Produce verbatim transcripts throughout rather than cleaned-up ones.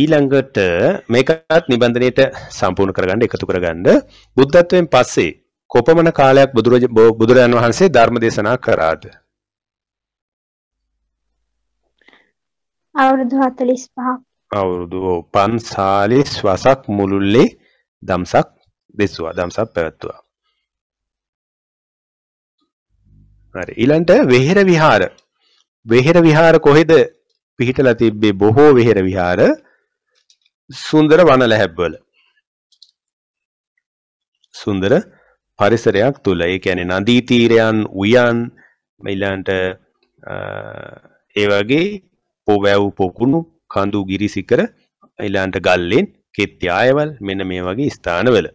ඊළඟට මේකත් නිබන්ධනයට සම්පූර්ණ කරගන්න එකතු කරගන්න බුද්ධත්වයෙන් පස්සේ කොපමණ කාලයක් බුදුරජාන් වහන්සේ ධර්ම දේශනා කරාද? අවුරුදු හතළිස් පහක්. අවුරුදු පන්සීය වසක් මුළුල්ලේ දම්සක් දෙසුවා, දම්සක් පැවැත්තුවා. හරි, ඊළඟට වෙහෙර විහාර. වෙහෙර විහාර කොහෙද පිහිටලා තිබ්බේ? බොහෝ වෙහෙර විහාර සුන්දර වන ලැහැබ්වල, සුන්දර පරිසරයක් තුල. ඒ කියන්නේ නදී තීරයන්, උයන්, ඊළඟට ඒ වගේ පොවැව් පොකුණු, කඳු ගිරි සිකර, ඊළඟට ගල්ලෙන් කෙත්යායවල්, මෙන්න මේ වගේ ස්ථානවල.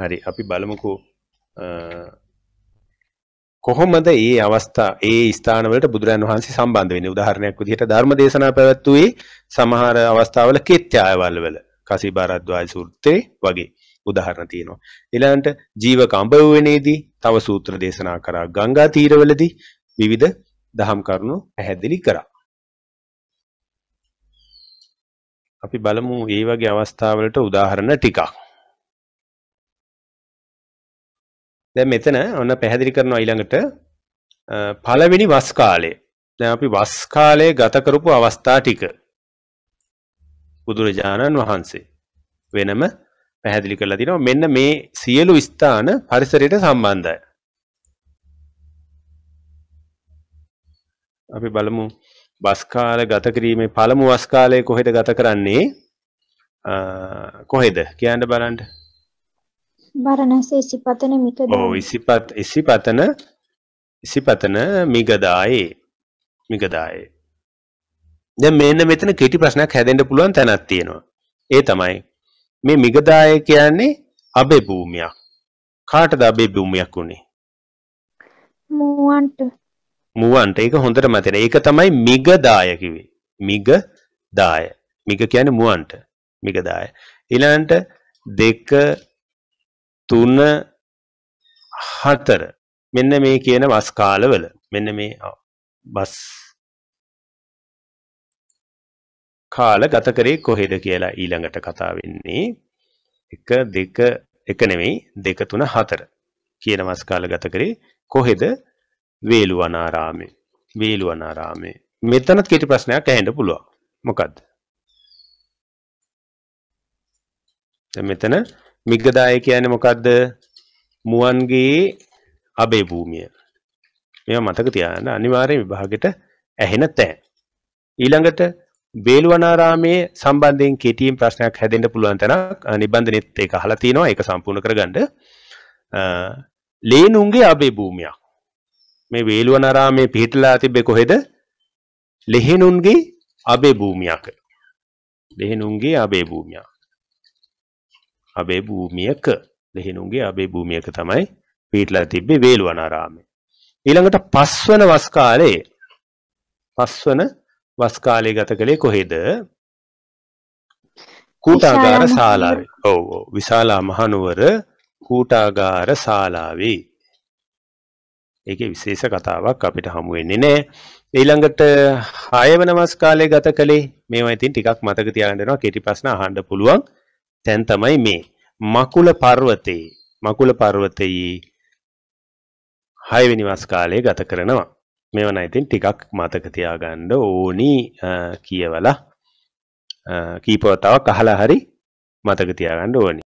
හරි, අපි බලමුකෝ කොහොමද ඒ අවස්ථා ඒ ස්ථානවලට බුදුරජාණන් වහන්සේ සම්බන්ධ වෙන්නේ. උදාහරණයක් විදිහට ධර්ම දේශනා පැවැත්වුවේ සමහර අවස්ථාවල කෙත්යායවල් වල, කසිබාරද්වාය සූත්‍රයේ වගේ උදාහරණ තියෙනවා. ඊළඟට ජීව කඹවුවේදී තව සූත්‍ර දේශනා කරා. ගංගා තීරවලදී විවිධ දහම් කරුණු පැහැදිලි කරා. අපි බලමු මේ වගේ අවස්ථාවලට උදාහරණ ටිකක්. දැන් මෙතන ඔන්න පැහැදිලි කරනවා ඊළඟට පළවෙනි වස් කාලය. දැන් අපි වස් කාලයේ ගත කරපු අවස්ථා ටික බුදුරජාණන් වහන්සේ වෙනම පැහැදිලි කරලා තිනවා. මෙන්න මේ සියලු ස්ථාන පරිසරයට සම්බන්ධයි. අපි බලමු වස් කාලය ගත කිරීමේ පළමු වස් කාලය කොහෙද ගත කරන්නේ? කොහෙද කියන්න බලන්න. බරණැස ඉසිපතන මිගදායේ. ඔව්, ඉසිපත ඉසිපතන ඉසිපතන මිගදායේ මිගදායේ. දැන් මෙන්න මෙතන කෙටි ප්‍රශ්නයක් හැදෙන්න පුළුවන් තැනක් තියෙනවා. ඒ තමයි මේ මිගදාය කියන්නේ අබේ භූමියක්. කාටද අබේ භූමියක් උනේ? මුවන්ට. මුවන්ට. ඒක හොඳට මතක. ඒක තමයි මිගදාය කිව්වේ. මිගදාය. මිග කියන්නේ මුවන්ට. මිගදාය. ඊළඟට දෙක තුන හතර මෙන්න මේ කියන වස් කාලවල මෙන්න මේ වස් කාල ගත කරේ කොහෙද කියලා ඊළඟට කතා වෙන්නේ. එක දෙක එක නෙමෙයි දෙක තුන හතර කියන වස් කාල ගත කරේ කොහෙද? වේළුවනාරාමේ. වේළුවනාරාමේ. මෙතනත් කෙටි ප්‍රශ්නයක් ඇහෙන්න පුළුවන්. මොකද්ද? දැන් මෙතන මිගදාය කියන්නේ මොකද්ද? මුවන්ගේ අබේ භූමිය. මේවා මතක තියාගන්න අනිවාර්යයෙන් විභාගෙට ඇහෙන තැන. ඊළඟට වේළුවනාරාමයේ සම්බන්ධයෙන් කෙටියෙන් ප්‍රශ්නයක් හැදෙන්න පුළුවන් තැනක් නිබන්ධනෙත් ඒක අහලා තිනවා. ඒක සම්පූර්ණ කරගන්න. ලේනුන්ගේ අබේ භූමියක්. මේ වේළුවනාරාමයේ පිහිටලා තිබ්බේ කොහෙද? ලෙහෙනුන්ගේ අබේ භූමියක. ලෙහෙනුන්ගේ අබේ භූමියක්. අබේ භූමියක ලෙහෙනුන්ගේ අබේ භූමියක තමයි පිහිටලා තිබ්බේ වේළුවනාරාමයේ. ඊළඟට පස්වන වස් කාලේ පස්වන වස් කාලේ ගත කළේ කොහෙද? කූටාගාර ශාලාවේ. ඔව් ඔව්, විශාලා මහනුවර කූටාගාර ශාලාවේ. ඒකේ විශේෂ කතාවක් අපිට හමු වෙන්නේ නැහැ. ඊළඟට හයවන වස් කාලේ ගත කළේ, මේවා ඉතින් ටිකක් මතක තියාගන්න වෙනවා. කෙටි ප්‍රශ්න අහන්න පුළුවන් තැන් තමයි මේ මකුල පර්වතයේ. මකුල පර්වතයේ හයවෙනි වස් කාලයේ ගත කරනවා. මේවා නම් ඉතින් ටිකක් මතක තියාගන්න ඕනි. කියවලා කීපවතාවක් අහලා හරි මතක තියාගන්න ඕනි.